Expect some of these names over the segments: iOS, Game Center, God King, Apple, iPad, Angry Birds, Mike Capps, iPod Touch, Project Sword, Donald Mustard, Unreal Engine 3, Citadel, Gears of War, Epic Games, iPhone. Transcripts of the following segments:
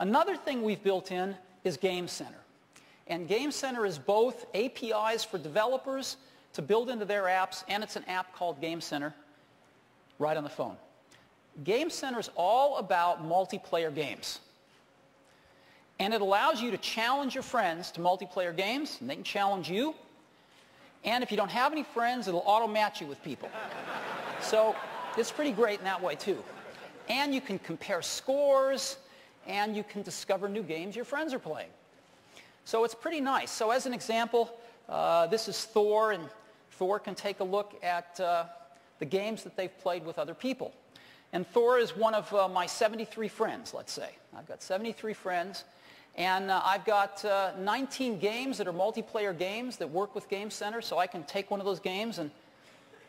Another thing we've built in is Game Center. And Game Center is both APIs for developers to build into their apps, and it's an app called Game Center right on the phone. Game Center is all about multiplayer games. And it allows you to challenge your friends to multiplayer games, and they can challenge you. And if you don't have any friends, it'll auto-match you with people. So it's pretty great in that way, too. And you can compare scores, and you can discover new games your friends are playing. So it's pretty nice. So as an example, this is Thor, and Thor can take a look at the games that they've played with other people. And Thor is one of my 73 friends, let's say. I've got 73 friends, and I've got 19 games that are multiplayer games that work with Game Center, so I can take one of those games and,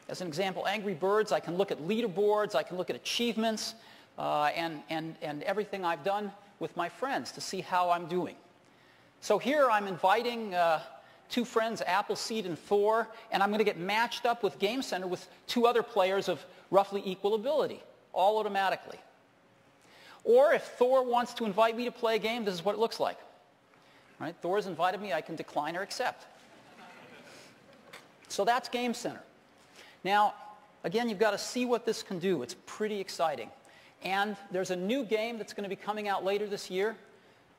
as an example, Angry Birds, I can look at leaderboards, I can look at achievements, and everything I've done with my friends to see how I'm doing. So here I'm inviting two friends, Appleseed and Thor, and I'm going to get matched up with Game Center with two other players of roughly equal ability, all automatically. Or if Thor wants to invite me to play a game, this is what it looks like. All right, Thor's invited me, I can decline or accept. So that's Game Center. Now, again, you've got to see what this can do. It's pretty exciting. And there's a new game that's going to be coming out later this year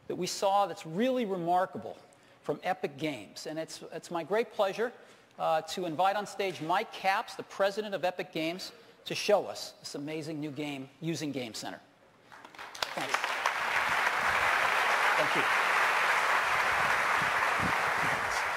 that we saw that's really remarkable from Epic Games. And it's my great pleasure to invite on stage Mike Capps, the president of Epic Games, to show us this amazing new game using Game Center. Thanks. Thank you.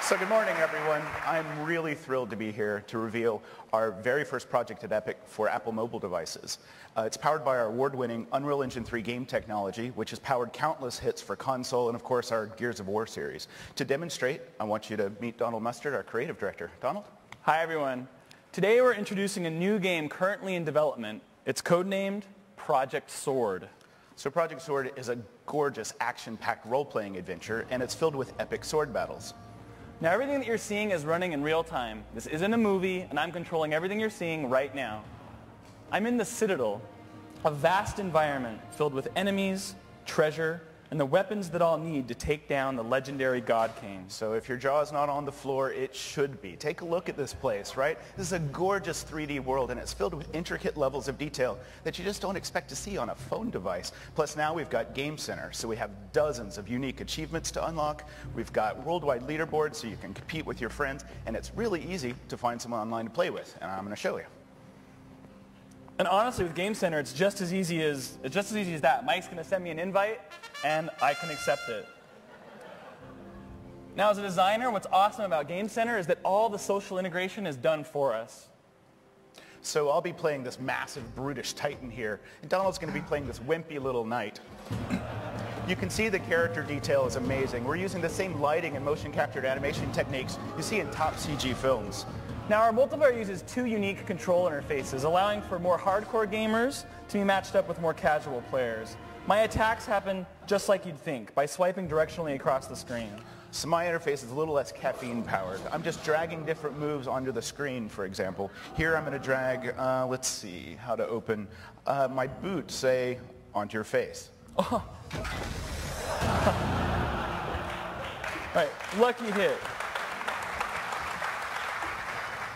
So good morning, everyone. I'm really thrilled to be here to reveal our very first project at Epic for Apple mobile devices. It's powered by our award-winning Unreal Engine 3 game technology, which has powered countless hits for console and, of course, our Gears of War series. To demonstrate, I want you to meet Donald Mustard, our creative director. Donald? Hi, everyone. Today we're introducing a new game currently in development. It's codenamed Project Sword. So Project Sword is a gorgeous, action-packed role-playing adventure, and it's filled with epic sword battles. Now everything that you're seeing is running in real time. This isn't a movie, and I'm controlling everything you're seeing right now. I'm in the Citadel, a vast environment filled with enemies, treasure, and the weapons that I'll need to take down the legendary God King. So if your jaw is not on the floor, it should be. Take a look at this place, right? This is a gorgeous 3D world, and it's filled with intricate levels of detail that you just don't expect to see on a phone device. Plus, now we've got Game Center, so we have dozens of unique achievements to unlock. We've got worldwide leaderboards, so you can compete with your friends, and it's really easy to find someone online to play with, and I'm going to show you. And honestly, with Game Center, it's just as easy as that. Mike's going to send me an invite, and I can accept it. Now, as a designer, what's awesome about Game Center is that all the social integration is done for us. So I'll be playing this massive, brutish titan here, and Donald's going to be playing this wimpy little knight. You can see the character detail is amazing. We're using the same lighting and motion-captured animation techniques you see in top CG films. Now, our multiplayer uses two unique control interfaces, allowing for more hardcore gamers to be matched up with more casual players. My attacks happen just like you'd think, by swiping directionally across the screen. So my interface is a little less caffeine-powered. I'm just dragging different moves onto the screen, for example. Here I'm going to drag, let's see, how to open my boot, say, onto your face. Oh. All right, lucky hit.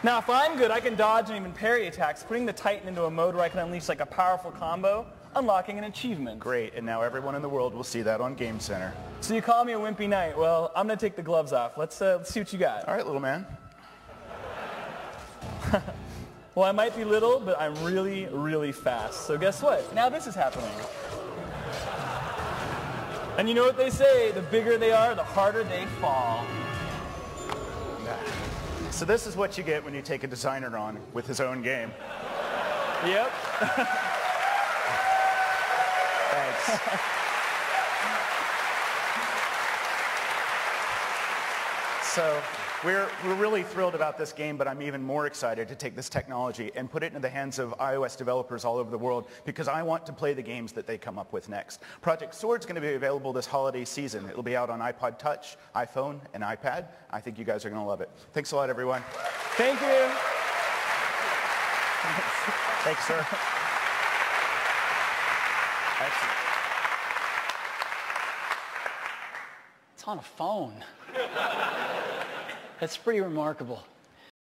Now, if I'm good, I can dodge and even parry attacks, putting the Titan into a mode where I can unleash like a powerful combo, unlocking an achievement. Great, and now everyone in the world will see that on Game Center. So you call me a wimpy knight. Well, I'm going to take the gloves off. Let's see what you got. All right, little man. Well, I might be little, but I'm really, really fast. So guess what? Now this is happening. And you know what they say, the bigger they are, the harder they fall. So this is what you get when you take a designer on with his own game. Yep. Thanks. So we're really thrilled about this game, but I'm even more excited to take this technology and put it into the hands of iOS developers all over the world, because I want to play the games that they come up with next. Project Sword's going to be available this holiday season. It'll be out on iPod Touch, iPhone, and iPad. I think you guys are going to love it. Thanks a lot, everyone. Thank you. Thanks, sir. Excellent. on a phone. That's pretty remarkable.